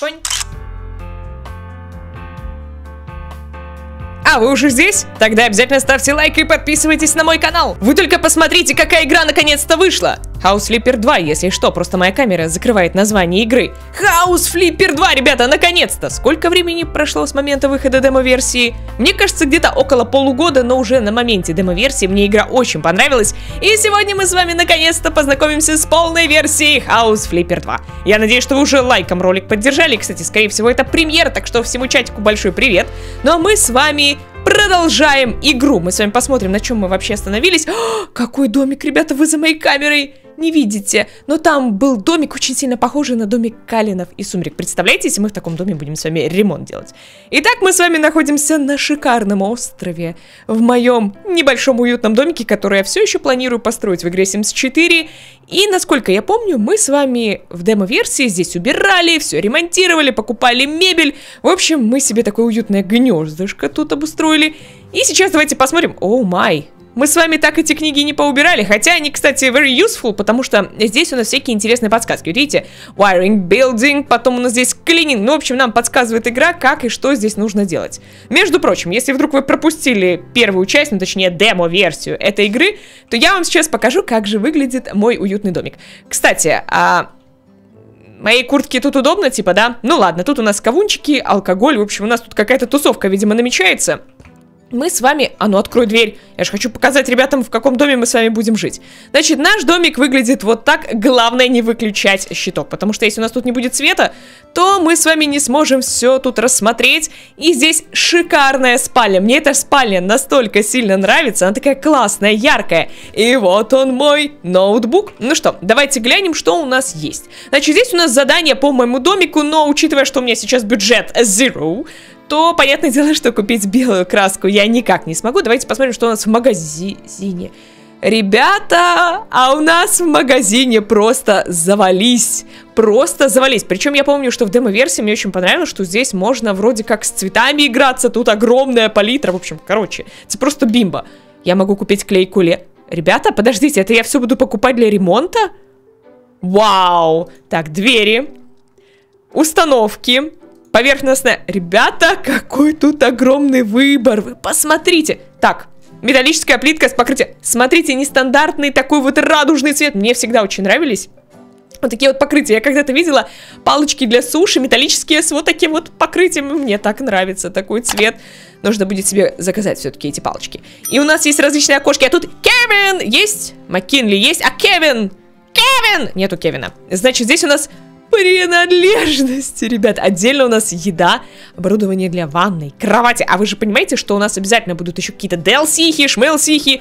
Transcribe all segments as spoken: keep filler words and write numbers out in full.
Понь. А, вы уже здесь? Тогда обязательно ставьте лайк и подписывайтесь на мой канал. Вы только посмотрите, какая игра наконец-то вышла. House Flipper два, если что, просто моя камера закрывает название игры. House Flipper два, ребята, наконец-то! Сколько времени прошло с момента выхода демо-версии? Мне кажется, где-то около полугода, но уже на моменте демо-версии мне игра очень понравилась. И сегодня мы с вами наконец-то познакомимся с полной версией House Flipper два. Я надеюсь, что вы уже лайком ролик поддержали. Кстати, скорее всего, это премьера, так что всему чатику большой привет. Ну а мы с вами... продолжаем игру. Мы с вами посмотрим, на чем мы вообще остановились. О, какой домик, ребята, вы за моей камерой не видите. Но там был домик, очень сильно похожий на домик Калинов и Сумерек. Представляете, если мы в таком доме будем с вами ремонт делать. Итак, мы с вами находимся на шикарном острове. В моем небольшом уютном домике, который я все еще планирую построить в игре Sims четыре. И, насколько я помню, мы с вами в демо-версии здесь убирали, все ремонтировали, покупали мебель. В общем, мы себе такое уютное гнездышко тут обустроили. И сейчас давайте посмотрим. О май. Мы с вами так эти книги не поубирали. Хотя они, кстати, very useful, потому что здесь у нас всякие интересные подсказки. Видите? Wiring, building, потом у нас здесь cleaning. Ну, в общем, нам подсказывает игра, как и что здесь нужно делать. Между прочим, если вдруг вы пропустили первую часть, ну, точнее, демо-версию этой игры, то я вам сейчас покажу, как же выглядит мой уютный домик. Кстати, а... моей куртке тут удобно, типа, да? Ну, ладно, тут у нас кавунчики, алкоголь. В общем, у нас тут какая-то тусовка, видимо, намечается. Мы с вами... А ну, открой дверь. Я же хочу показать ребятам, в каком доме мы с вами будем жить. Значит, наш домик выглядит вот так. Главное не выключать щиток, потому что если у нас тут не будет света, то мы с вами не сможем все тут рассмотреть. И здесь шикарная спальня. Мне эта спальня настолько сильно нравится. Она такая классная, яркая. И вот он мой ноутбук. Ну что, давайте глянем, что у нас есть. Значит, здесь у нас задание по моему домику, но учитывая, что у меня сейчас бюджет zero... то, понятное дело, что купить белую краску я никак не смогу. Давайте посмотрим, что у нас в магазине. Ребята, а у нас в магазине просто завались. Просто завались. Причем я помню, что в демо-версии мне очень понравилось, что здесь можно вроде как с цветами играться. Тут огромная палитра. В общем, короче, это просто бимба. Я могу купить клей-куле. Ребята, подождите, это я все буду покупать для ремонта? Вау! Так, двери. Установки. Поверхностная. Ребята, какой тут огромный выбор. Вы посмотрите. Так, металлическая плитка с покрытием. Смотрите, нестандартный такой вот радужный цвет. Мне всегда очень нравились вот такие вот покрытия. Я когда-то видела палочки для суши, металлические с вот таким вот покрытием. Мне так нравится такой цвет. Нужно будет себе заказать все-таки эти палочки. И у нас есть различные окошки. А тут Кевин есть. Маккинли есть. А Кевин? Кевин! Нету Кевина. Значит, здесь у нас... принадлежности, ребят. Отдельно у нас еда, оборудование для ванной, кровати. А вы же понимаете, что у нас обязательно будут еще какие-то ди эл си-хи, шмел-сихи.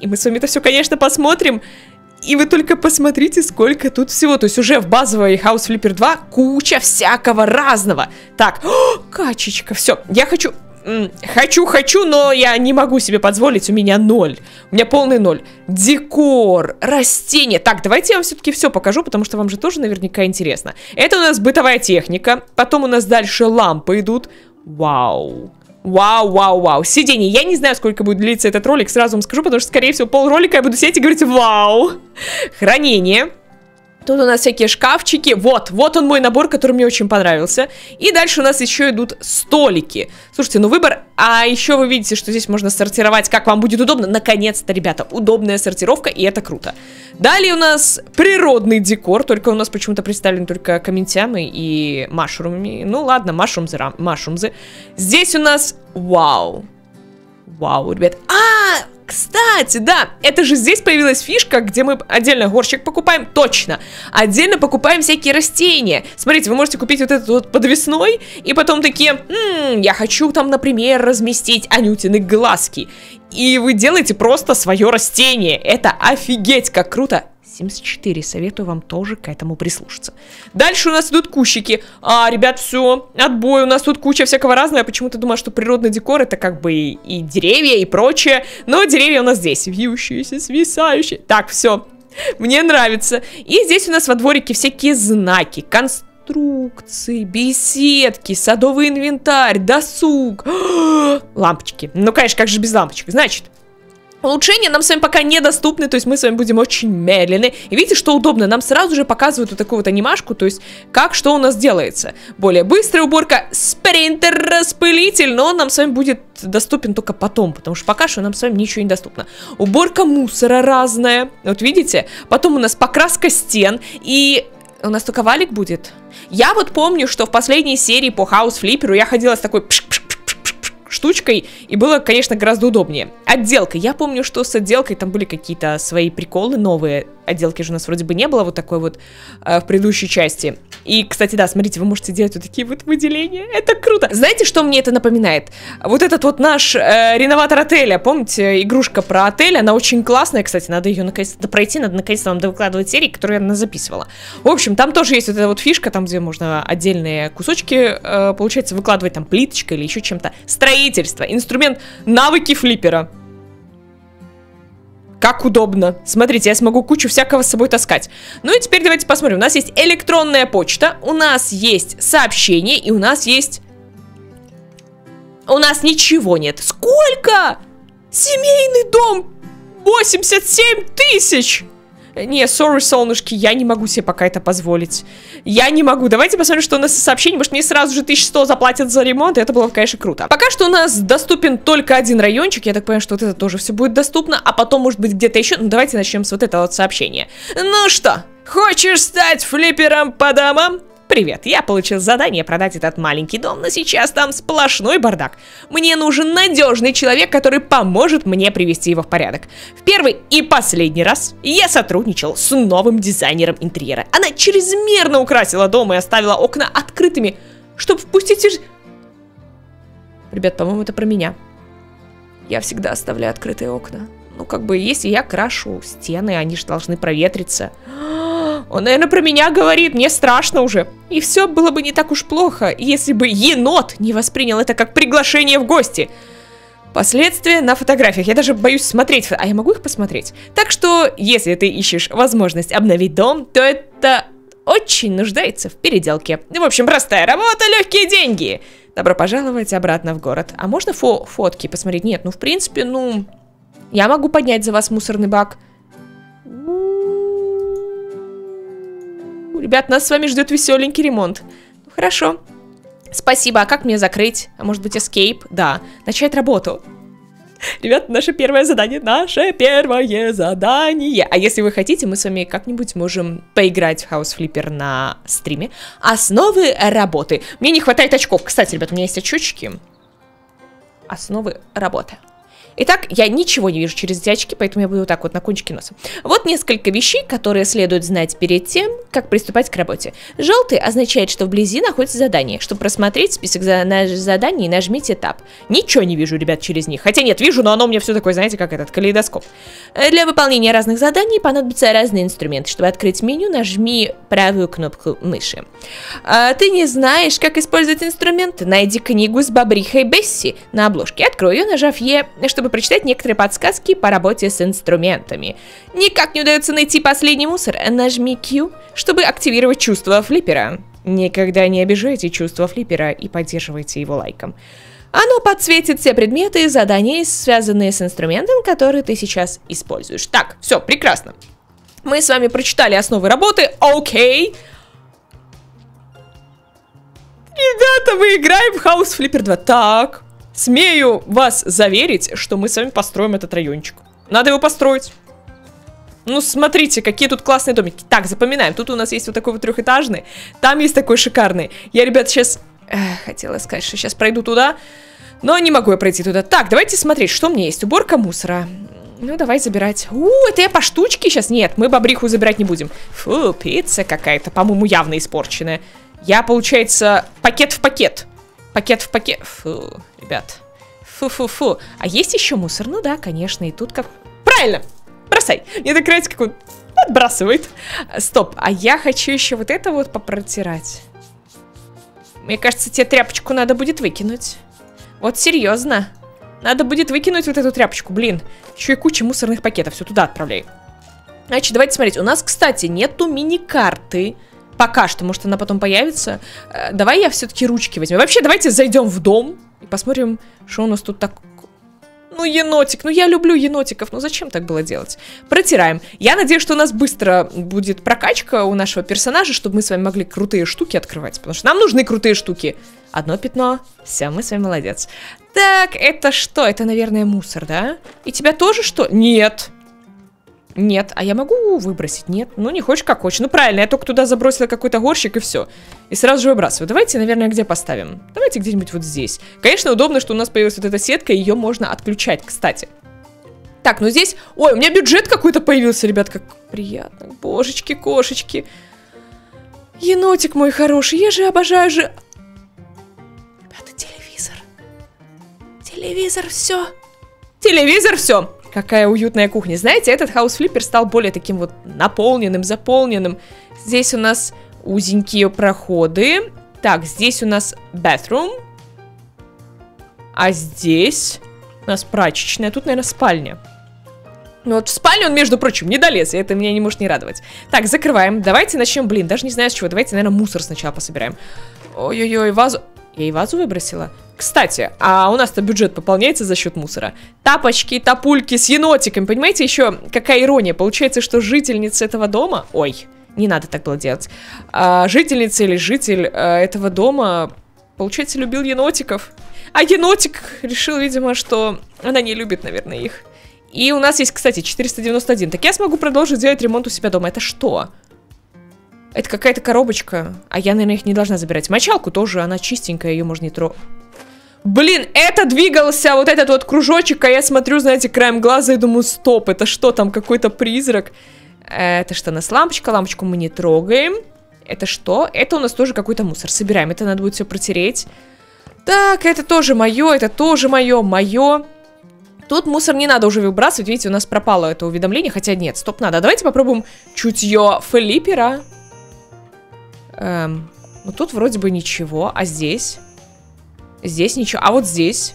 И мы с вами это все, конечно, посмотрим. И вы только посмотрите, сколько тут всего. То есть уже в базовой House Flipper два куча всякого разного. Так, о, качечка, все. Я хочу... Хочу, хочу, но я не могу себе позволить, у меня ноль. У меня полный ноль. Декор, растения. Так, давайте я вам все-таки все покажу, потому что вам же тоже наверняка интересно. Это у нас бытовая техника, потом у нас дальше лампы идут. Вау. Вау, вау, вау. Сиденье. Я не знаю, сколько будет длиться этот ролик, сразу вам скажу, потому что, скорее всего, пол ролика я буду сидеть и говорить вау. Хранение. Тут у нас всякие шкафчики. Вот, вот он мой набор, который мне очень понравился. И дальше у нас еще идут столики. Слушайте, ну выбор... А еще вы видите, что здесь можно сортировать, как вам будет удобно. Наконец-то, ребята, удобная сортировка, и это круто. Далее у нас природный декор. Только у нас почему-то представлены только каментями и машрумами. Ну ладно, машрумзы, машрумзы. Здесь у нас... Вау. Вау, ребят. А-а-а! Кстати, да, это же здесь появилась фишка, где мы отдельно горщик покупаем, точно, отдельно покупаем всякие растения. Смотрите, вы можете купить вот этот вот подвесной, и потом такие, ммм, я хочу там, например, разместить анютины глазки. И вы делаете просто свое растение, это офигеть, как круто. Sims четыре, советую вам тоже к этому прислушаться. Дальше у нас идут кущики. А, ребят, все, отбой, у нас тут куча всякого разного. Я почему-то думала, что природный декор это как бы и, и деревья, и прочее. Но деревья у нас здесь, вьющиеся, свисающие. Так, все, мне нравится. И здесь у нас во дворике всякие знаки, конструкции. Конструкции, беседки, садовый инвентарь, досуг, лампочки. Ну, конечно, как же без лампочек? Значит, Улучшения нам с вами пока недоступны, то есть мы с вами будем очень медленны. И видите, что удобно, нам сразу же показывают вот такую вот анимашку, то есть как, что у нас делается. Более быстрая уборка, спринтер-распылитель, но он нам с вами будет доступен только потом, потому что пока что нам с вами ничего не доступно. Уборка мусора разная, вот видите, потом у нас покраска стен и... У нас только валик будет. Я вот помню, что в последней серии по House Flipper я ходила с такой штучкой, и было, конечно, гораздо удобнее. Отделка. Я помню, что с отделкой там были какие-то свои приколы новые. Отделки же у нас вроде бы не было вот такой вот э, в предыдущей части. И, кстати, да, смотрите, вы можете делать вот такие вот выделения. Это круто. Знаете, что мне это напоминает? Вот этот вот наш э, реноватор отеля. Помните, игрушка про отель? Она очень классная, кстати. Надо ее наконец-то пройти. Надо наконец-то вам довыкладывать серии, которые я записывала. В общем, там тоже есть вот эта вот фишка, там, где можно отдельные кусочки, э, получается, выкладывать там плиточкой или еще чем-то. Строительство. Инструмент навыки флиппера. Как удобно. Смотрите, я смогу кучу всякого с собой таскать. Ну и теперь давайте посмотрим. У нас есть электронная почта, у нас есть сообщение, и у нас есть... У нас ничего нет. Сколько? Семейный дом! восемьдесят семь тысяч! Не, сори, солнышки, я не могу себе пока это позволить. Я не могу. Давайте посмотрим, что у нас сообщение. Может, мне сразу же тысячу сто заплатят за ремонт. И это было бы, конечно, круто. Пока что у нас доступен только один райончик. Я так понимаю, что вот это тоже все будет доступно. А потом, может быть, где-то еще. Ну, давайте начнем с вот этого вот сообщения. Ну что, хочешь стать флиппером по домам? Привет, я получил задание продать этот маленький дом, но сейчас там сплошной бардак. Мне нужен надежный человек, который поможет мне привести его в порядок. В первый и последний раз я сотрудничал с новым дизайнером интерьера. Она чрезмерно украсила дом и оставила окна открытыми, чтобы впустить... Ребят, по-моему, это про меня. Я всегда оставляю открытые окна. Ну, как бы, если я крашу стены, они же должны проветриться. Он, наверное, про меня говорит, мне страшно уже. И все было бы не так уж плохо, если бы енот не воспринял это как приглашение в гости. Последствия на фотографиях. Я даже боюсь смотреть. А я могу их посмотреть? Так что, если ты ищешь возможность обновить дом, то это очень нуждается в переделке. В общем, простая работа, легкие деньги. Добро пожаловать обратно в город. А можно фо- фотки посмотреть? Нет, ну, в принципе, ну... Я могу поднять за вас мусорный бак. Ребят, нас с вами ждет веселенький ремонт. Ну, хорошо. Спасибо. А как мне закрыть? А может быть, escape? Да. Начать работу. Ребят, наше первое задание. Наше первое задание. А если вы хотите, мы с вами как-нибудь можем поиграть в House Flipper на стриме. Основы работы. Мне не хватает очков. Кстати, ребят, у меня есть очечки. Основы работы. Итак, я ничего не вижу через эти очки, поэтому я буду вот так вот на кончике носа. Вот несколько вещей, которые следует знать перед тем, как приступать к работе. Желтый означает, что вблизи находится задание. Чтобы просмотреть список заданий, нажмите «Этап». Ничего не вижу, ребят, через них. Хотя нет, вижу, но оно у меня все такое, знаете, как этот калейдоскоп. Для выполнения разных заданий понадобятся разные инструменты. Чтобы открыть меню, нажми правую кнопку мыши. А, ты не знаешь, как использовать инструменты? Найди книгу с бобрихой Бесси на обложке. Открой ее, нажав «Е», чтобы прочитать некоторые подсказки по работе с инструментами. Никак не удается найти последний мусор. Нажми Q, чтобы активировать чувство флиппера. Никогда не обижайте чувство флиппера и поддерживайте его лайком. Оно подсветит все предметы и задания, связанные с инструментом, который ты сейчас используешь. Так, все, прекрасно. Мы с вами прочитали основы работы. Окей. Ребята, мы играем в House Flipper два. Так... Смею вас заверить, что мы с вами построим этот райончик. Надо его построить. Ну, смотрите, какие тут классные домики. Так, запоминаем. Тут у нас есть вот такой вот трехэтажный. Там есть такой шикарный. Я, ребят, сейчас... Эх, хотела сказать, что сейчас пройду туда. Но не могу я пройти туда. Так, давайте смотреть, что у меня есть. Уборка мусора. Ну, давай забирать. У, это я по штучке сейчас? Нет, мы бобриху забирать не будем. Фу, пицца какая-то, по-моему, явно испорченная. Я, получается, пакет в пакет. Пакет в пакет. Фу, ребят. Фу-фу-фу. А есть еще мусор? Ну да, конечно. И тут как... Правильно! Бросай! Мне так нравится, как он отбрасывает. Стоп. А я хочу еще вот это вот попротирать. Мне кажется, тебе тряпочку надо будет выкинуть. Вот серьезно. Надо будет выкинуть вот эту тряпочку. Блин. Еще и куча мусорных пакетов. Все, туда отправляй. Значит, давайте смотреть. У нас, кстати, нету мини-карты. Пока что, может, она потом появится. Давай я все-таки ручки возьму. Вообще, давайте зайдем в дом и посмотрим, что у нас тут так. Ну, енотик, ну я люблю енотиков, ну зачем так было делать? Протираем. Я надеюсь, что у нас быстро будет прокачка у нашего персонажа, чтобы мы с вами могли крутые штуки открывать, потому что нам нужны крутые штуки. Одно пятно, все, мы с вами молодец. Так, это что? Это, наверное, мусор, да? И тебя тоже что? Нет. Нет, а я могу выбросить? Нет, ну не хочешь, как хочешь. Ну правильно, я только туда забросила какой-то горщик и все. И сразу же выбрасываю. Давайте, наверное, где поставим? Давайте где-нибудь вот здесь. Конечно, удобно, что у нас появилась вот эта сетка, ее можно отключать, кстати. Так, ну здесь... Ой, у меня бюджет какой-то появился, ребят, как приятно. Божечки, кошечки. Енотик мой хороший, я же обожаю же... Ребята, телевизор. Телевизор, все. Телевизор, все. Какая уютная кухня. Знаете, этот House Flipper стал более таким вот наполненным, заполненным. Здесь у нас узенькие проходы. Так, здесь у нас bathroom. А здесь у нас прачечная. Тут, наверное, спальня. Ну вот в спальню он, между прочим, не долез. И это меня не может не радовать. Так, закрываем. Давайте начнем, блин, даже не знаю с чего. Давайте, наверное, мусор сначала пособираем. Ой-ой-ой, вазу... Я и вазу выбросила. Кстати, а у нас-то бюджет пополняется за счет мусора. Тапочки, тапульки с енотиками. Понимаете, еще какая ирония. Получается, что жительница этого дома... Ой, не надо так было делать. А, жительница или житель а, этого дома, получается, любил енотиков. А енотик решил, видимо, что она не любит, наверное, их. И у нас есть, кстати, четыреста девяносто один. Так я смогу продолжить делать ремонт у себя дома. Это что? Это какая-то коробочка. А я, наверное, их не должна забирать. Мочалку тоже, она чистенькая, ее можно не трогать. Блин, это двигался вот этот вот кружочек, а я смотрю, знаете, краем глаза и думаю, стоп, это что там, какой-то призрак? Это что у нас лампочка? Лампочку мы не трогаем. Это что? Это у нас тоже какой-то мусор. Собираем, это надо будет все протереть. Так, это тоже мое, это тоже мое, мое. Тут мусор не надо уже выбрасывать, видите, у нас пропало это уведомление, хотя нет, стоп, надо. Давайте попробуем чутье Флиппера. Эм, ну тут вроде бы ничего, а здесь... Здесь ничего, а вот здесь.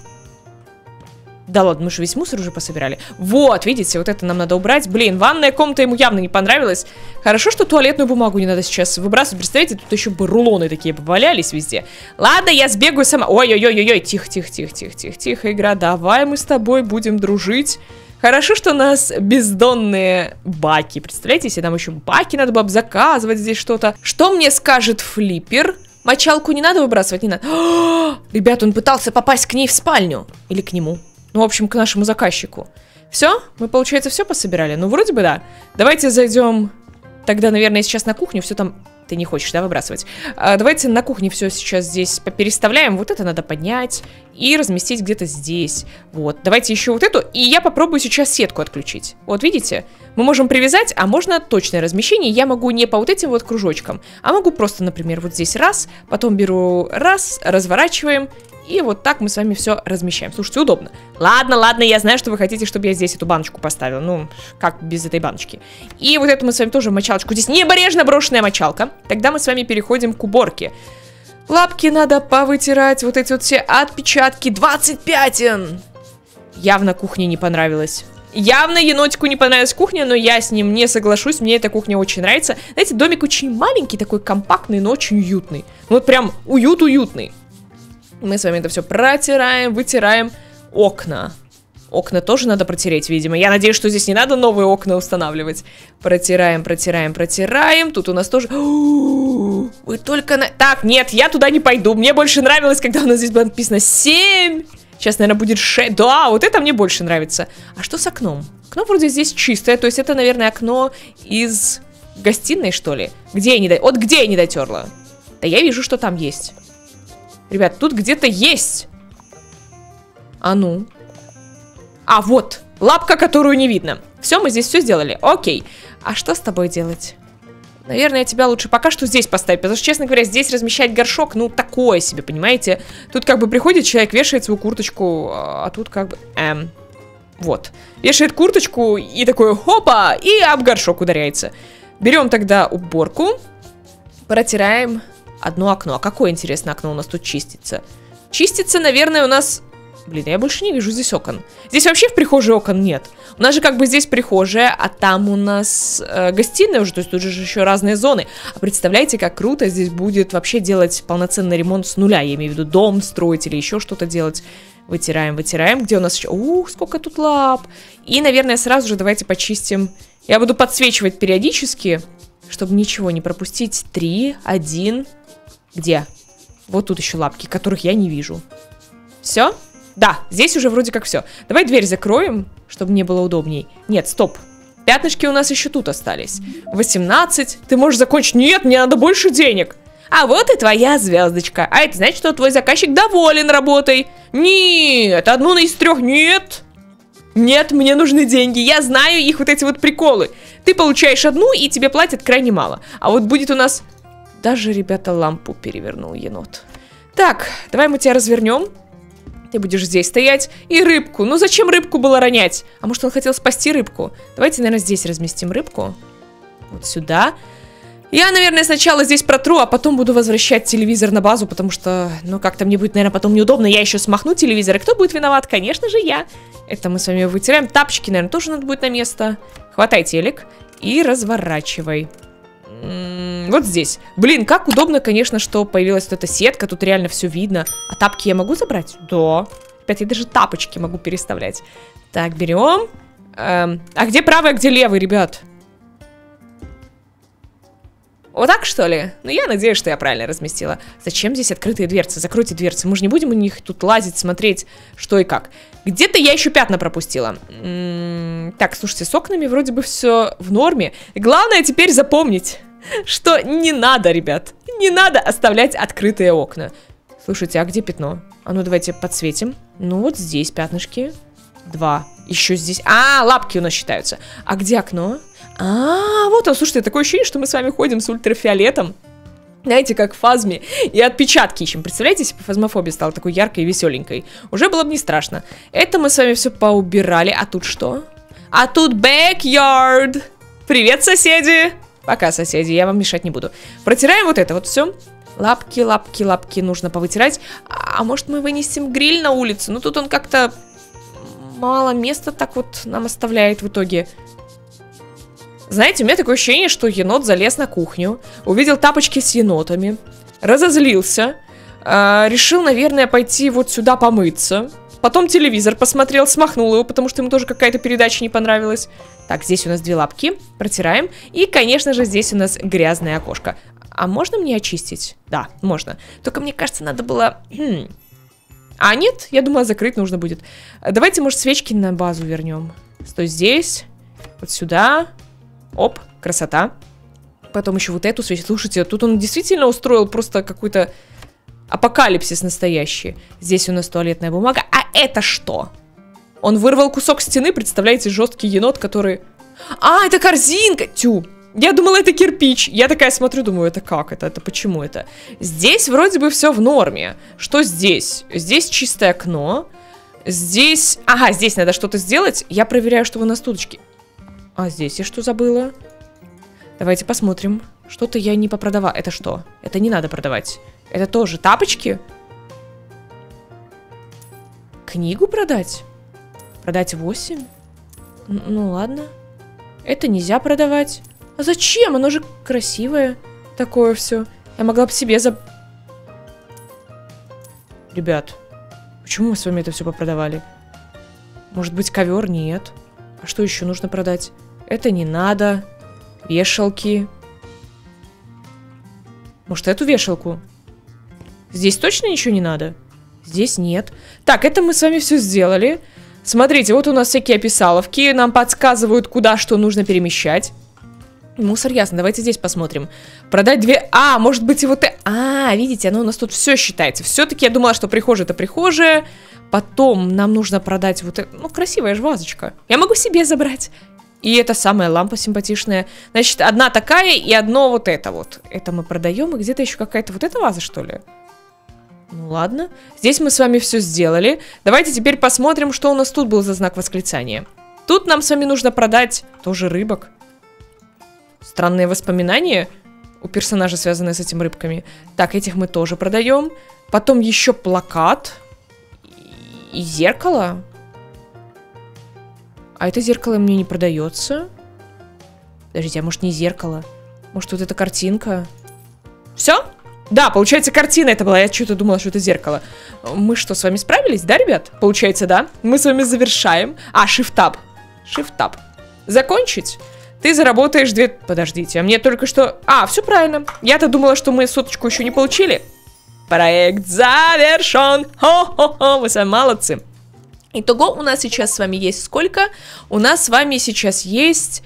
Да ладно, мы же весь мусор уже пособирали. Вот, видите, вот это нам надо убрать. Блин, ванная комната ему явно не понравилась. Хорошо, что туалетную бумагу не надо сейчас выбрасывать. Представляете, тут еще бы рулоны такие повалялись везде. Ладно, я сбегаю сама. Ой-ой-ой-ой-ой, тихо-тихо-тихо-тихо-тихо-тихо, игра, давай мы с тобой будем дружить. Хорошо, что у нас бездонные баки. Представляете, если нам еще баки надо было заказывать здесь что-то. Что мне скажет Флиппер? Мочалку не надо выбрасывать, не надо. О, ребят, он пытался попасть к ней в спальню. Или к нему. Ну, в общем, к нашему заказчику. Все? Мы, получается, все пособирали? Ну, вроде бы да. Давайте зайдем тогда, наверное, сейчас на кухню. Все там... Ты не хочешь, да, выбрасывать? А, давайте на кухне все сейчас здесь попереставляем. Вот это надо поднять и разместить где-то здесь. Вот. Давайте еще вот эту. И я попробую сейчас сетку отключить. Вот, видите? Мы можем привязать, а можно точное размещение. Я могу не по вот этим вот кружочкам, а могу просто, например, вот здесь раз, потом беру раз, разворачиваем, и вот так мы с вами все размещаем. Слушайте, удобно. Ладно, ладно, я знаю, что вы хотите, чтобы я здесь эту баночку поставила. Ну, как без этой баночки. И вот это мы с вами тоже мочалочку. Здесь небрежно брошенная мочалка. Тогда мы с вами переходим к уборке. Лапки надо повытирать. Вот эти вот все отпечатки. двадцать пятен. Явно кухне не понравилось. Явно енотику не понравилась кухня, но я с ним не соглашусь, мне эта кухня очень нравится. Знаете, домик очень маленький, такой компактный, но очень уютный. Вот прям уют-уютный. Мы с вами это все протираем, вытираем. Окна. Окна тоже надо протереть, видимо. Я надеюсь, что здесь не надо новые окна устанавливать. Протираем, протираем, протираем. Тут у нас тоже... Вы только... на... Так, нет, я туда не пойду. Мне больше нравилось, когда у нас здесь было написано семь. Сейчас, наверное, будет шесть. Да, вот это мне больше нравится. А что с окном? Окно вроде здесь чистое. То есть это, наверное, окно из гостиной, что ли? Где я не... Вот где я не дотерла? Да я вижу, что там есть. Ребят, тут где-то есть. А ну. А, вот. Лапка, которую не видно. Все, мы здесь все сделали. Окей. А что с тобой делать? Наверное, тебя лучше пока что здесь поставить. Потому что, честно говоря, здесь размещать горшок, ну, такое себе, понимаете? Тут как бы приходит человек, вешает свою курточку, а тут как бы... Эм, вот. Вешает курточку и такой, хопа, и об горшок ударяется. Берем тогда уборку. Протираем одно окно. А какое, интересно, окно у нас тут чистится? Чистится, наверное, у нас... Блин, я больше не вижу здесь окон. Здесь вообще в прихожей окон нет. У нас же как бы здесь прихожая, а там у нас э, гостиная уже, то есть тут же еще разные зоны. А представляете, как круто здесь будет вообще делать полноценный ремонт с нуля. Я имею в виду дом строить или еще что-то делать. Вытираем, вытираем. Где у нас еще? Ух, сколько тут лап. И, наверное, сразу же давайте почистим. Я буду подсвечивать периодически, чтобы ничего не пропустить. Три, один. Где? Вот тут еще лапки, которых я не вижу. Все? Да, здесь уже вроде как все. Давай дверь закроем, чтобы мне было удобней. Нет, стоп. Пятнышки у нас еще тут остались. восемнадцать. Ты можешь закончить. Нет, мне надо больше денег. А вот и твоя звездочка. А это значит, что твой заказчик доволен работой. Нет, одну из трех. Нет. Нет, мне нужны деньги. Я знаю их вот эти вот приколы. Ты получаешь одну, и тебе платят крайне мало. А вот будет у нас... Даже, ребята, лампу перевернул енот. Так, давай мы тебя развернем. Ты будешь здесь стоять. И рыбку. Ну зачем рыбку было ронять? А может, он хотел спасти рыбку? Давайте, наверное, здесь разместим рыбку. Вот сюда. Я, наверное, сначала здесь протру, а потом буду возвращать телевизор на базу, потому что, ну, как-то мне будет, наверное, потом неудобно. Я еще смахну телевизор. И кто будет виноват? Конечно же, я. Это мы с вами вытираем. Тапочки, наверное, тоже надо будет на место. Хватай телек и разворачивай. Вот здесь. Блин, как удобно, конечно, что появилась вот эта сетка. Тут реально все видно. А тапки я могу забрать? Да. Опять я даже тапочки могу переставлять. Так, берем. Эм, а где правый, а где левый, ребят? Вот так, что ли? Ну, я надеюсь, что я правильно разместила. Зачем здесь открытые дверцы? Закройте дверцы. Мы же не будем у них тут лазить, смотреть, что и как. Где-то я еще пятна пропустила. М-м-м, так, слушайте, с окнами вроде бы все в норме. Главное теперь запомнить, что не надо, ребят. Не надо оставлять открытые окна. Слушайте, а где пятно? А ну, давайте подсветим. Ну, вот здесь пятнышки. Два. Еще здесь. А, лапки у нас считаются. А где окно? А, вот он, слушайте, такое ощущение, что мы с вами ходим с ультрафиолетом. Знаете, как в фазме. И отпечатки ищем. Представляете, если бы фазмофобия стала такой яркой и веселенькой? Уже было бы не страшно. Это мы с вами все поубирали. А тут что? А тут backyard. Привет, соседи. Пока, соседи, я вам мешать не буду. Протираем вот это вот все. Лапки, лапки, лапки нужно повытирать. А может, мы вынесем гриль на улицу? Ну, тут он как-то... Мало места так вот нам оставляет в итоге. Знаете, у меня такое ощущение, что енот залез на кухню, увидел тапочки с енотами, разозлился, э, решил, наверное, пойти вот сюда помыться. Потом телевизор посмотрел, смахнул его, потому что ему тоже какая-то передача не понравилась. Так, здесь у нас две лапки, протираем. И, конечно же, здесь у нас грязное окошко. А можно мне очистить? Да, можно. Только мне кажется, надо было... А нет, я думаю, закрыть нужно будет. Давайте, может, свечки на базу вернем. Стой здесь, вот сюда. Оп, красота. Потом еще вот эту свечку. Слушайте, тут он действительно устроил просто какой-то апокалипсис настоящий. Здесь у нас туалетная бумага. А это что? Он вырвал кусок стены, представляете, жесткий енот, который... А, это корзинка! Тю! Я думала, это кирпич. Я такая смотрю, думаю, это как это? Это почему это? Здесь вроде бы все в норме. Что здесь? Здесь чистое окно. Здесь... Ага, здесь надо что-то сделать. Я проверяю, что у нас туточки. А здесь я что забыла? Давайте посмотрим. Что-то я не попродавала. Это что? Это не надо продавать. Это тоже тапочки? Книгу продать? Продать восемь? Ну ладно. Это нельзя продавать. А зачем? Оно же красивое. Такое все. Я могла бы себе за... Ребят, почему мы с вами это все попродавали? Может быть, ковер? Нет. А что еще нужно продать? Это не надо. Вешалки. Может, эту вешалку? Здесь точно ничего не надо? Здесь нет. Так, это мы с вами все сделали. Смотрите, вот у нас всякие описаловки. Нам подсказывают, куда что нужно перемещать. Мусор, ясно, давайте здесь посмотрим. Продать две... А, может быть, и вот... А, видите, оно у нас тут все считается. Все-таки я думала, что прихожая это прихожая. Потом нам нужно продать вот... Ну, красивая же вазочка. Я могу себе забрать. И это самая лампа симпатичная. Значит, одна такая и одно вот это вот. Это мы продаем. И где-то еще какая-то вот эта ваза, что ли? Ну, ладно. Здесь мы с вами все сделали. Давайте теперь посмотрим, что у нас тут был за знак восклицания. Тут нам с вами нужно продать тоже рыбок. Странные воспоминания у персонажа, связанные с этими рыбками. Так, этих мы тоже продаем. Потом еще плакат. И зеркало. А это зеркало мне не продается. Подождите, а может не зеркало? Может вот эта картинка? Все? Да, получается, картина это была. Я что-то думала, что это зеркало. Мы что, с вами справились, да, ребят? Получается, да. Мы с вами завершаем. А, shift-tab. Shift-tab. Закончить? Ты заработаешь две... Подождите, а мне только что... А, все правильно. Я-то думала, что мы соточку еще не получили. Проект завершен. Хо-хо-хо, вы сами молодцы. Итого у нас сейчас с вами есть сколько? У нас с вами сейчас есть...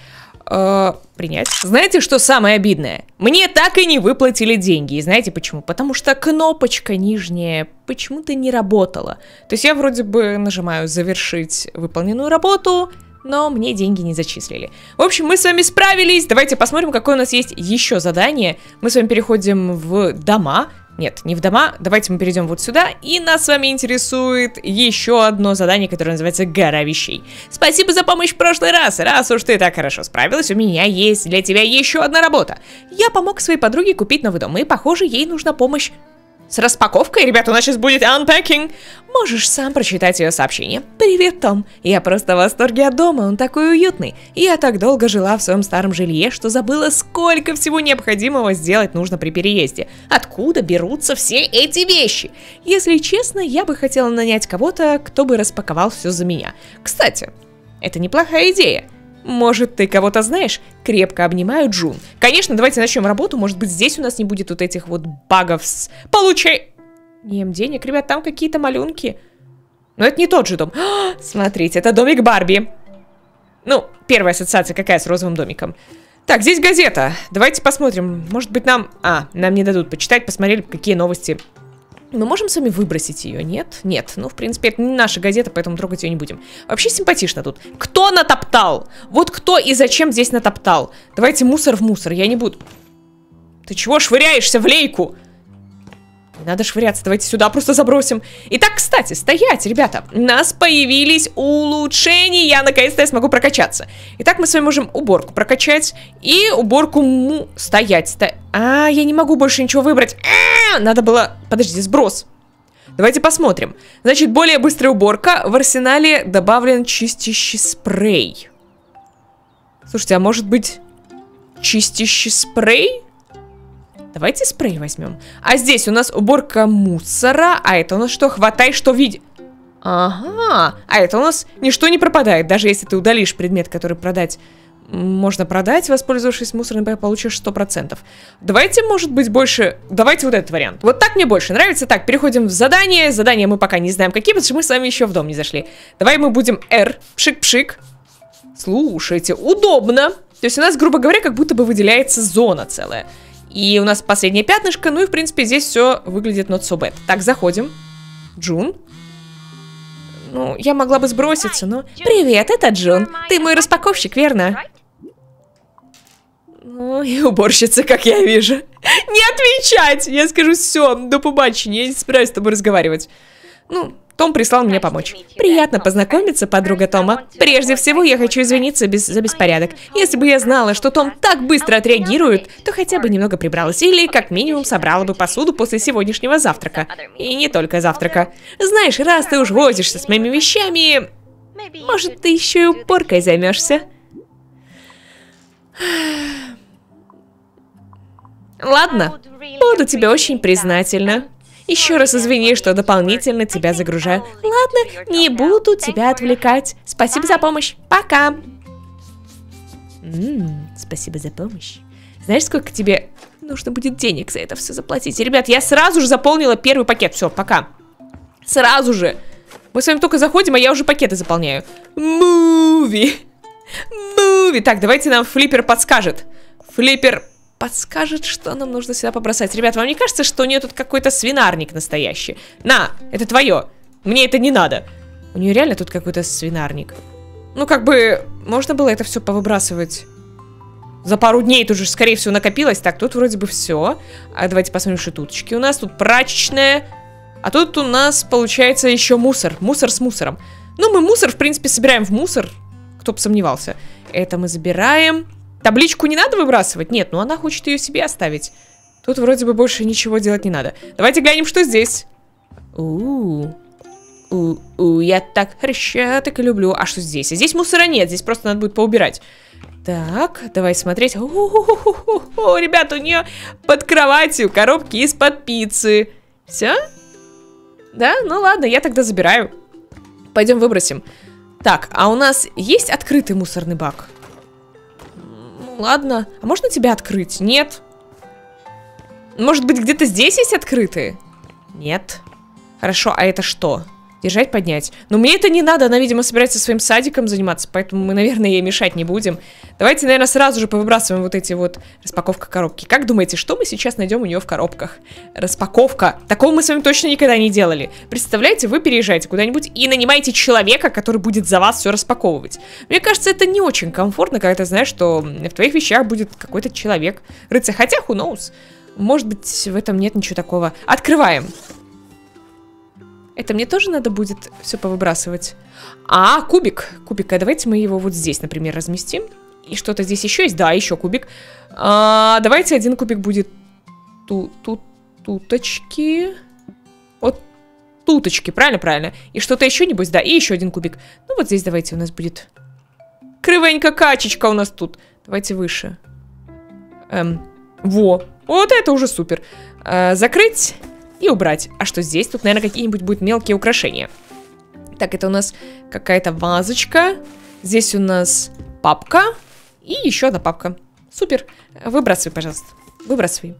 Э, принять. Знаете, что самое обидное? Мне так и не выплатили деньги. И знаете почему? Потому что кнопочка нижняя почему-то не работала. То есть я вроде бы нажимаю «Завершить выполненную работу», но мне деньги не зачислили. В общем, мы с вами справились. Давайте посмотрим, какое у нас есть еще задание. Мы с вами переходим в дома. Нет, не в дома. Давайте мы перейдем вот сюда. И нас с вами интересует еще одно задание, которое называется «Гора вещей». Спасибо за помощь в прошлый раз. Раз уж ты так хорошо справилась, у меня есть для тебя еще одна работа. Я помог своей подруге купить новый дом, и, похоже, ей нужна помощь с распаковкой. Ребята, у нас сейчас будет unpacking. Можешь сам прочитать ее сообщение. Привет, Том. Я просто в восторге от дома, он такой уютный. Я так долго жила в своем старом жилье, что забыла, сколько всего необходимого сделать нужно при переезде. Откуда берутся все эти вещи? Если честно, я бы хотела нанять кого-то, кто бы распаковал все за меня. Кстати, это неплохая идея. Может, ты кого-то знаешь? Крепко обнимаю, Джун. Конечно, давайте начнем работу. Может быть, здесь у нас не будет вот этих вот багов с получением денег. Ребят, там какие-то малюнки. Но это не тот же дом. А, смотрите, это домик Барби. Ну, первая ассоциация какая с розовым домиком. Так, здесь газета. Давайте посмотрим. Может быть, нам... А, нам не дадут почитать. Посмотрели, какие новости. Мы можем с вами выбросить ее, нет? Нет, ну, в принципе, это не наша газета, поэтому трогать ее не будем. Вообще симпатично тут. Кто натоптал? Вот кто и зачем здесь натоптал? Давайте мусор в мусор, я не буду. Ты чего швыряешься в лейку? Не надо швыряться, давайте сюда просто забросим. Итак, кстати, стоять, ребята. У нас появились улучшения. Я, наконец-то, я смогу прокачаться. Итак, мы с вами можем уборку прокачать. И уборку му... Стоять, стоять. А, я не могу больше ничего выбрать. А, надо было... Подожди, сброс. Давайте посмотрим. Значит, более быстрая уборка. В арсенале добавлен чистящий спрей. Слушайте, а может быть... Чистящий спрей? Давайте спрей возьмем. А здесь у нас уборка мусора. А это у нас что? Хватай, что видишь. Ага. А это у нас ничто не пропадает. Даже если ты удалишь предмет, который продать можно продать, воспользовавшись мусором, получишь сто процентов. Давайте, может быть, больше... Давайте вот этот вариант. Вот так мне больше нравится. Так, переходим в задание. Задания мы пока не знаем какие, потому что мы с вами еще в дом не зашли. Давай мы будем R. Пшик-пшик. Слушайте, удобно. То есть у нас, грубо говоря, как будто бы выделяется зона целая. И у нас последнее пятнышко, ну и, в принципе, здесь все выглядит not so bad. Так, заходим. Джун. Ну, я могла бы сброситься, но... Привет, это Джун. Ты мой распаковщик, верно? Ну, и уборщица, как я вижу. Не отвечать! Я скажу все, до побачення, я не собираюсь с тобой разговаривать. Ну... Том прислал мне помочь. Приятно познакомиться, подруга Тома. Прежде всего, я хочу извиниться без, за беспорядок. Если бы я знала, что Том так быстро отреагирует, то хотя бы немного прибралась. Или, как минимум, собрала бы посуду после сегодняшнего завтрака. И не только завтрака. Знаешь, раз ты уж возишься с моими вещами, может, ты еще и уборкой займешься. Ладно, буду тебе очень признательна. Еще раз извини, что дополнительно тебя загружаю. Ладно, не буду тебя отвлекать. Спасибо за помощь. Пока. Ммм, спасибо за помощь. Знаешь, сколько тебе нужно будет денег за это все заплатить? И, ребят, я сразу же заполнила первый пакет. Все, пока. Сразу же. Мы с вами только заходим, а я уже пакеты заполняю. Муви. Муви. Так, давайте нам флиппер подскажет. Флиппер... подскажет, что нам нужно сюда побросать. Ребят, вам не кажется, что у нее тут какой-то свинарник настоящий? На, это твое. Мне это не надо. У нее реально тут какой-то свинарник. Ну, как бы, можно было это все повыбрасывать. За пару дней тут же, скорее всего, накопилось. Так, тут вроде бы все. А давайте посмотрим, что туточки у нас. Тут прачечная. А тут у нас, получается, еще мусор. Мусор с мусором. Ну, мы мусор, в принципе, собираем в мусор. Кто бы сомневался. Это мы забираем... Табличку не надо выбрасывать? Нет, но она хочет ее себе оставить. Тут вроде бы больше ничего делать не надо. Давайте глянем, что здесь. У-у-у. у-у-у, я так хрещатик люблю. А что здесь? А здесь мусора нет, здесь просто надо будет поубирать. Так, давай смотреть. У-у-у-у-у-у, ребят, у нее под кроватью коробки из-под пиццы. Все? Да? Ну ладно, я тогда забираю. Пойдем выбросим. Так, а у нас есть открытый мусорный бак? Ладно. А можно тебя открыть? Нет. Может быть, где-то здесь есть открытые? Нет. Хорошо, а это что? Держать, поднять. Но мне это не надо, она, видимо, собирается своим садиком заниматься, поэтому мы, наверное, ей мешать не будем. Давайте, наверное, сразу же повыбрасываем вот эти вот распаковка коробки. Как думаете, что мы сейчас найдем у нее в коробках? Распаковка. Такого мы с вами точно никогда не делали. Представляете, вы переезжаете куда-нибудь и нанимаете человека, который будет за вас все распаковывать. Мне кажется, это не очень комфортно, когда ты знаешь, что в твоих вещах будет какой-то человек рыться. Хотя, who knows? Может быть, в этом нет ничего такого. Открываем. Это мне тоже надо будет все повыбрасывать. А, кубик. Кубик, а давайте мы его вот здесь, например, разместим. И что-то здесь еще есть. Да, еще кубик. А, давайте один кубик будет тут, тут, туточки. Вот туточки, правильно, правильно. И что-то еще, небось, да. И еще один кубик. Ну, вот здесь давайте у нас будет... Кривенько качечка у нас тут. Давайте выше. Эм, во. Вот это уже супер. А, закрыть... И убрать. А что здесь? Тут, наверное, какие-нибудь будут мелкие украшения. Так, это у нас какая-то вазочка. Здесь у нас папка. И еще одна папка. Супер. Выбрасывай, пожалуйста. Выбрасывай.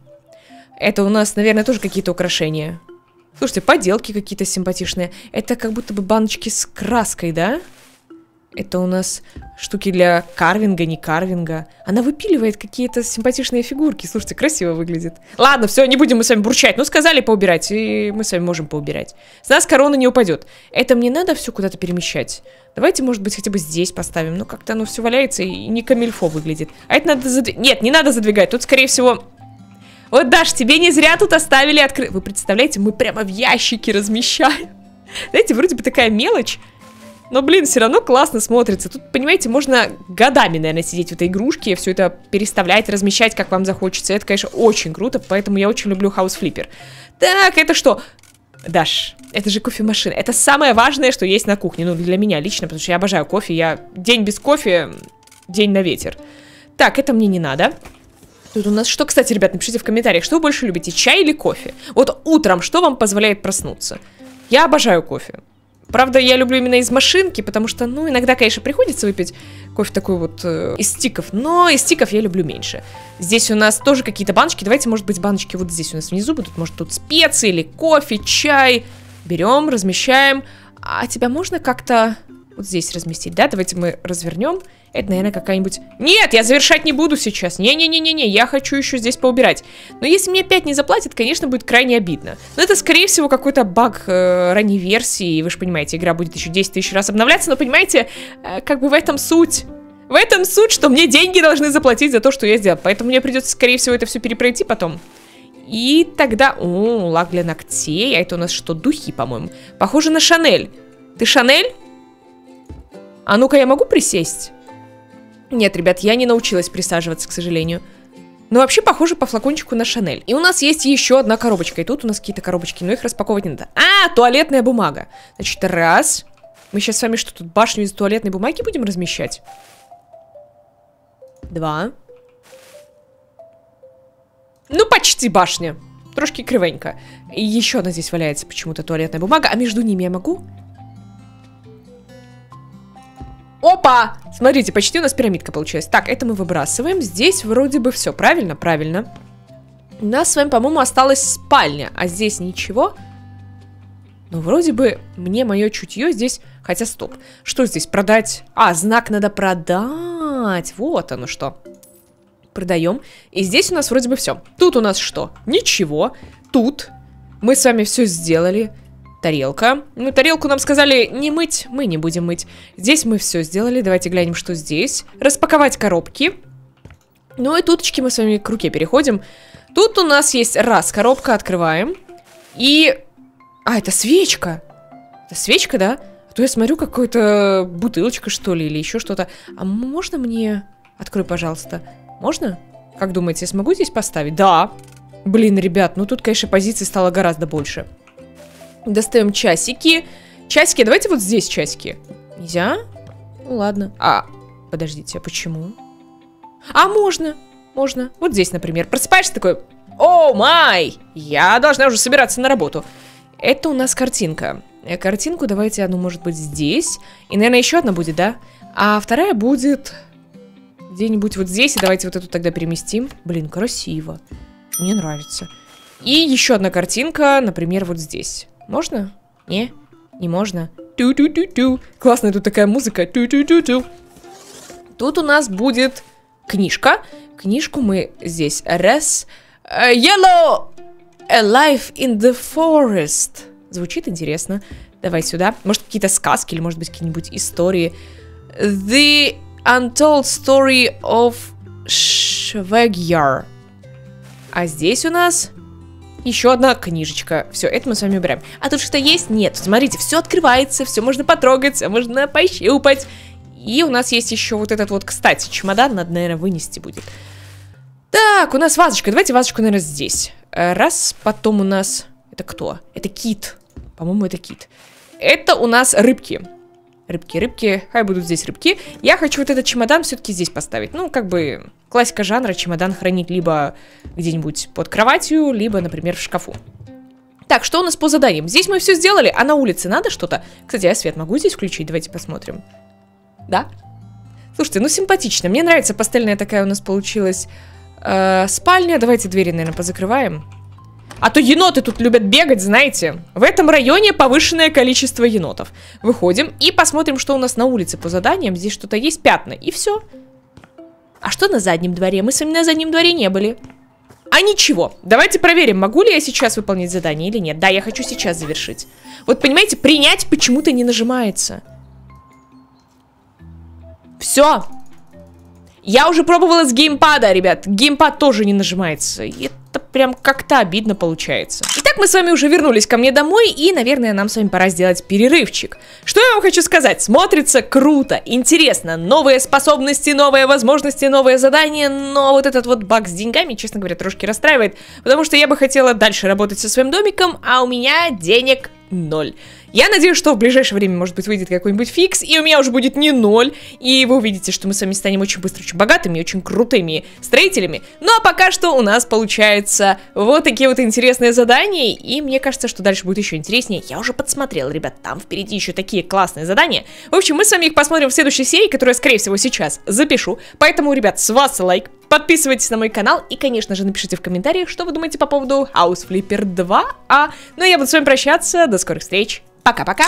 Это у нас, наверное, тоже какие-то украшения. Слушайте, поделки какие-то симпатичные. Это как будто бы баночки с краской, да? Это у нас штуки для карвинга, не карвинга. Она выпиливает какие-то симпатичные фигурки. Слушайте, красиво выглядит. Ладно, все, не будем мы с вами бурчать. Ну, сказали поубирать, и мы с вами можем поубирать. С нас корона не упадет. Это мне надо все куда-то перемещать. Давайте, может быть, хотя бы здесь поставим. Ну, как-то оно все валяется и не камильфо выглядит. А это надо задвигать. Нет, не надо задвигать. Тут, скорее всего... Вот, Даш, тебе не зря тут оставили открыть. Вы представляете, мы прямо в ящике размещаем. Знаете, вроде бы такая мелочь... Но, блин, все равно классно смотрится. Тут, понимаете, можно годами, наверное, сидеть в этой игрушке, все это переставлять, размещать, как вам захочется. Это, конечно, очень круто, поэтому я очень люблю House Flipper. Так, это что? Даш, это же кофемашина. Это самое важное, что есть на кухне. Ну, для меня лично, потому что я обожаю кофе. Я день без кофе, день на ветер. Так, это мне не надо. Тут у нас что, кстати, ребят, напишите в комментариях, что вы больше любите, чай или кофе? Вот утром что вам позволяет проснуться? Я обожаю кофе. Правда, я люблю именно из машинки, потому что, ну, иногда, конечно, приходится выпить кофе такой вот э, из стиков, но из стиков я люблю меньше. Здесь у нас тоже какие-то баночки, давайте, может быть, баночки вот здесь у нас внизу будут, может, тут специи или кофе, чай. Берем, размещаем. А тебя можно как-то вот здесь разместить, да? Давайте мы развернем. Это, наверное, какая-нибудь... Нет, я завершать не буду сейчас. Не-не-не-не-не, я хочу еще здесь поубирать. Но если мне опять не заплатят, конечно, будет крайне обидно. Но это, скорее всего, какой-то баг э, ранней версии. Вы же понимаете, игра будет еще десять тысяч раз обновляться. Но, понимаете, э, как бы в этом суть. В этом суть, что мне деньги должны заплатить за то, что я сделал. Поэтому мне придется, скорее всего, это все перепройти потом. И тогда... О, лак для ногтей. А это у нас что? Духи, по-моему. Похоже на Шанель. Ты Шанель? А ну-ка, я могу присесть? Нет, ребят, я не научилась присаживаться, к сожалению. Но вообще похоже по флакончику на Шанель. И у нас есть еще одна коробочка. И тут у нас какие-то коробочки, но их распаковывать не надо. А, туалетная бумага. Значит, раз. Мы сейчас с вами что, тут башню из туалетной бумаги будем размещать? Два. Ну, почти башня. Трошки кривенько. И еще одна здесь валяется почему-то туалетная бумага. А между ними я могу... Опа! Смотрите, почти у нас пирамидка получилась. Так, это мы выбрасываем. Здесь вроде бы все. Правильно? Правильно. У нас с вами, по-моему, осталась спальня. А здесь ничего. Ну, вроде бы мне мое чутье здесь... Хотя, стоп. Что здесь? Продать? А, знак надо продать. Вот оно что. Продаем. И здесь у нас вроде бы все. Тут у нас что? Ничего. Тут мы с вами все сделали. Тарелка. Ну, тарелку нам сказали не мыть, мы не будем мыть. Здесь мы все сделали. Давайте глянем, что здесь. Распаковать коробки. Ну и туточки мы с вами к руке переходим. Тут у нас есть раз, коробка, открываем. И... А, это свечка. Это свечка, да? А то я смотрю, какая-то бутылочка, что ли, или еще что-то. А можно мне... Открой, пожалуйста. Можно? Как думаете, я смогу здесь поставить? Да. Блин, ребят, ну тут, конечно, позиций стало гораздо больше. Достаем часики Часики, давайте вот здесь часики. Нельзя? Ну ладно. А, подождите, а почему? А, можно, можно. Вот здесь, например. Просыпаешься такой: о май, я должна уже собираться на работу. Это у нас картинка. Картинку давайте одну, может быть, здесь. И, наверное, еще одна будет, да? А вторая будет где-нибудь вот здесь. И давайте вот эту тогда переместим. Блин, красиво. Мне нравится. И еще одна картинка, например, вот здесь. Можно? Не, не можно. Ту-ту-ту-ту. Классная тут такая музыка. Ту-ту-ту-ту. Тут у нас будет книжка. Книжку мы здесь. Раз. Uh, yellow. A life in the forest. Звучит интересно. Давай сюда. Может, какие-то сказки или, может быть, какие-нибудь истории. The untold story of Shvegyar. А здесь у нас еще одна книжечка. Все, это мы с вами убираем. А тут что-то есть? Нет. Смотрите, все открывается, все можно потрогать, все можно пощупать. И у нас есть еще вот этот вот, кстати, чемодан. Надо, наверное, вынести будет. Так, у нас вазочка. Давайте вазочку, наверное, здесь. Раз, потом у нас... Это кто? Это кит. По-моему, это кит. Это у нас рыбки. Рыбки, рыбки. Хай будут здесь рыбки. Я хочу вот этот чемодан все-таки здесь поставить. Ну, как бы классика жанра. Чемодан хранить либо где-нибудь под кроватью, либо, например, в шкафу. Так, что у нас по заданиям? Здесь мы все сделали, а на улице надо что-то? Кстати, я свет могу здесь включить? Давайте посмотрим. Да? Слушайте, ну симпатично. Мне нравится пастельная такая у нас получилась э, спальня. Давайте двери, наверное, позакрываем. А то еноты тут любят бегать, знаете. В этом районе повышенное количество енотов. Выходим и посмотрим, что у нас на улице по заданиям. Здесь что-то есть, пятна, и все. А что на заднем дворе? Мы с вами на заднем дворе не были. А ничего. Давайте проверим, могу ли я сейчас выполнить задание или нет. Да, я хочу сейчас завершить. Вот понимаете, принять почему-то не нажимается. Все. Я уже пробовала с геймпада, ребят. Геймпад тоже не нажимается. Это прям как-то обидно получается. Итак, мы с вами уже вернулись ко мне домой. И, наверное, нам с вами пора сделать перерывчик. Что я вам хочу сказать? Смотрится круто, интересно. Новые способности, новые возможности, новые задания. Но вот этот вот баг с деньгами, честно говоря, трошки расстраивает. Потому что я бы хотела дальше работать со своим домиком. А у меня денег ноль. Я надеюсь, что в ближайшее время, может быть, выйдет какой-нибудь фикс, и у меня уже будет не ноль, и вы увидите, что мы с вами станем очень быстро, очень богатыми, очень крутыми строителями. Ну, а пока что у нас получаются вот такие вот интересные задания, и мне кажется, что дальше будет еще интереснее. Я уже подсмотрела, ребят, там впереди еще такие классные задания. В общем, мы с вами их посмотрим в следующей серии, которую я, скорее всего, сейчас запишу. Поэтому, ребят, с вас лайк, подписывайтесь на мой канал, и, конечно же, напишите в комментариях, что вы думаете по поводу House Flipper два. А, ну, я буду с вами прощаться, до скорых встреч. Пока-пока.